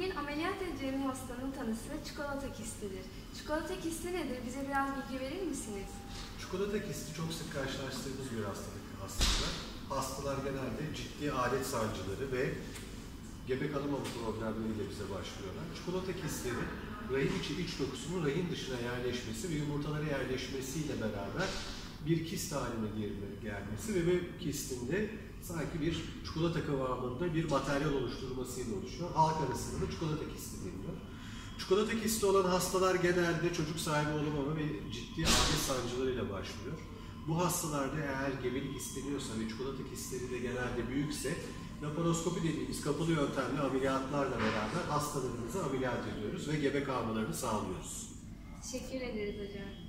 Bugün ameliyat edeceğim hastanın tanısı çikolata kistidir. Çikolata kisti nedir? Bize biraz bilgi verir misiniz? Çikolata kisti çok sık karşılaştığımız bir hastalık aslında. Hastalar genelde ciddi alet sancıları ve gebek alımı problemleriyle bize başvuruyorlar. Çikolata kistleri rahim içi iç dokusunun rahim dışına yerleşmesi ve yumurtalara yerleşmesiyle beraber bir kist haline gelmesi ve bu kistinde sanki bir çikolata kıvamında bir materyal oluşturmasıyla oluşuyor. Halk arasında da çikolata kisti deniliyor. Çikolata kisti olan hastalar genelde çocuk sahibi olamama ve ciddi adet sancılarıyla başvuruyor. Bu hastalarda eğer gebelik isteniyorsa ve çikolata kistleri de genelde büyükse laparoskopi dediğimiz kapalı yöntemle ameliyatlarla beraber hastalarımızı ameliyat ediyoruz ve gebe kalmalarını sağlıyoruz. Teşekkür ederiz hocam.